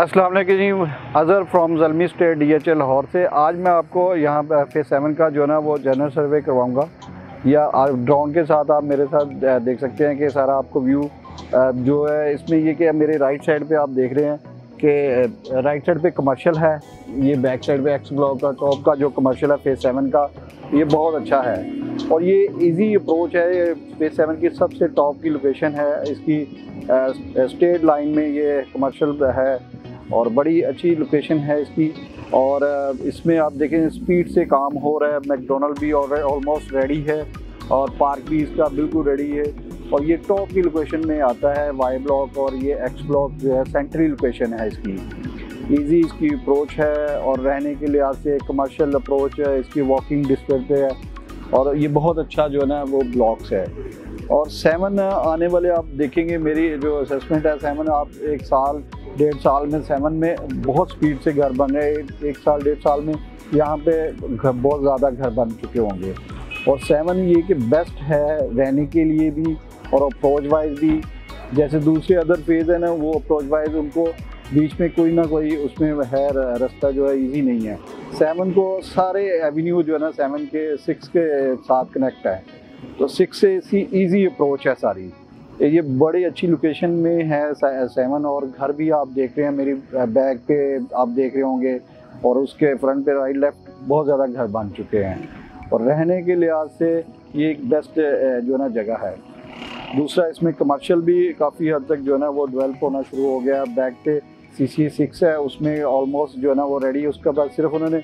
अस्सलाम वालेकुम जी, Azhar from Zalmi state DHL Lahore से। आज मैं आपको यहाँ पर F7 का जो है ना वो जनरल सर्वे करवाऊँगा, या ड्रोन के साथ आप मेरे साथ देख सकते हैं कि सारा आपको व्यू जो है इसमें ये कि मेरे राइट साइड पे आप देख रहे हैं कि राइट साइड पे कमर्शियल है, ये बैक साइड पे एक्स ब्लॉक का टॉप का जो कमर्शियल है F7 का, ये बहुत अच्छा है और ये ईजी अप्रोच है। F7 की सबसे टॉप की लोकेशन है, इसकी स्टेट लाइन में ये कमर्शियल है और बड़ी अच्छी लोकेशन है इसकी। और इसमें आप देखें स्पीड से काम हो रहा है, मैकडोनल्ड भी ऑलमोस्ट रेडी है और पार्क भी इसका बिल्कुल रेडी है। और ये टॉप की लोकेशन में आता है वाई ब्लॉक, और ये एक्स ब्लॉक जो है सेंट्रल लोकेशन है इसकी। इजी इसकी अप्रोच है और रहने के लिहाज से कमर्शियल अप्रोच है, इसकी वॉकिंग डिस्टेंस पे है और ये बहुत अच्छा जो है ना वो ब्लॉक्स है। और 7 आने वाले आप देखेंगे, मेरी जो असेसमेंट है 7 आप एक साल डेढ़ साल में 7 में बहुत स्पीड से घर बन रहे हैं, एक साल डेढ़ साल में यहाँ पे बहुत ज़्यादा घर बन चुके होंगे। और 7 ये कि बेस्ट है रहने के लिए भी और अप्रोच वाइज भी, जैसे दूसरे अदर फेज़ है ना वो अप्रोच वाइज उनको बीच में कोई ना कोई उसमें है रास्ता जो है इजी नहीं है। 7 को सारे एवेन्यू जो है ना 7 के 6 के साथ कनेक्ट है, तो 6 से इसी ईजी अप्रोच है सारी। ये बड़ी अच्छी लोकेशन में है 7 और घर भी आप देख रहे हैं मेरी बैक पे आप देख रहे होंगे, और उसके फ्रंट पे राइट लेफ्ट बहुत ज़्यादा घर बन चुके हैं और रहने के लिहाज से ये एक बेस्ट जो है ना जगह है। दूसरा इसमें कमर्शियल भी काफ़ी हद तक जो है ना वो डेवलप होना शुरू हो गया। बैक पे CCA 6 है, उसमें ऑलमोस्ट जो है ना वो रेडी है, उसका बाद सिर्फ उन्होंने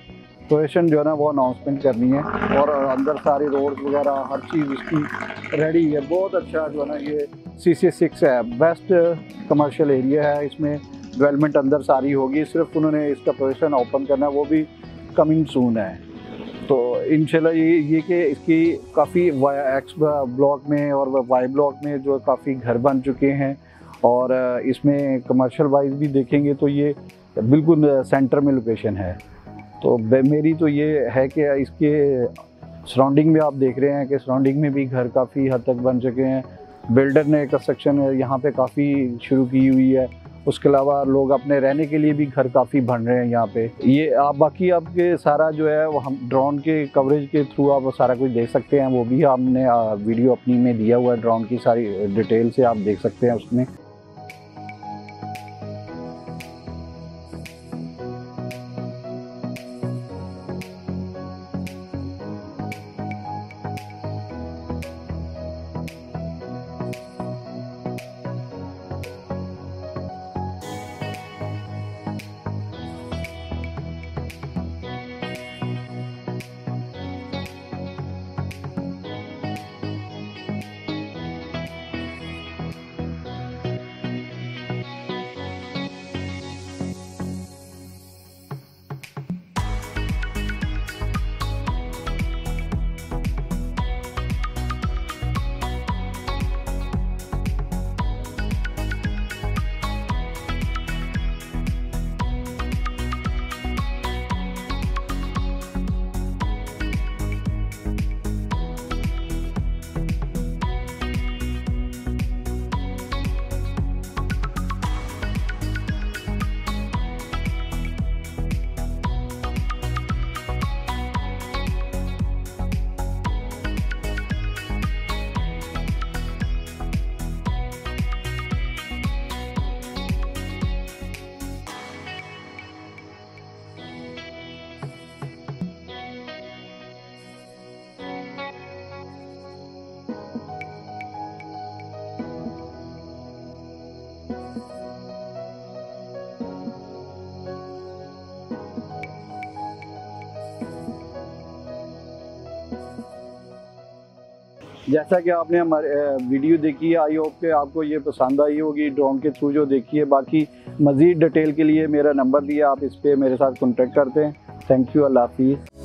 पोजिशन जो है ना वो अनाउंसमेंट करनी है और अंदर सारी रोड्स वगैरह हर चीज़ उसकी रेडी है। बहुत अच्छा जो है ना ये CCA 6 है, बेस्ट कमर्शियल एरिया है, इसमें डेवलपमेंट अंदर सारी होगी, सिर्फ उन्होंने इसका पोजिशन ओपन करना है, वो भी कमिंग सून है। तो इंशाल्लाह ये कि इसकी काफ़ी एक्स ब्लॉक में और वाई ब्लॉक में जो काफ़ी घर बन चुके हैं और इसमें कमर्शियल वाइज भी देखेंगे तो ये बिल्कुल सेंटर में लोकेशन है। तो मेरी तो ये है कि इसके सराउंडिंग में आप देख रहे हैं कि सराउंडिंग में भी घर काफ़ी हद तक बन चुके हैं, बिल्डर ने कंस्ट्रक्शन यहाँ पे काफ़ी शुरू की हुई है। उसके अलावा लोग अपने रहने के लिए भी घर काफ़ी बन रहे हैं यहाँ पे। ये आप बाकी आपके सारा जो है वो हम ड्रोन के कवरेज के थ्रू आप सारा कुछ देख सकते हैं, वो भी हमने वीडियो अपनी में दिया हुआ है, ड्रोन की सारी डिटेल से आप देख सकते हैं उसमें। जैसा कि आपने हमारे वीडियो देखी है, आई होप कि आपको ये पसंद आई होगी ड्रोन के थ्रू जो देखी है। बाकी मज़ीद डिटेल के लिए मेरा नंबर दिया, आप इस पर मेरे साथ कॉन्टेक्ट करते हैं। थैंक यू, अल्लाह हाफिज़।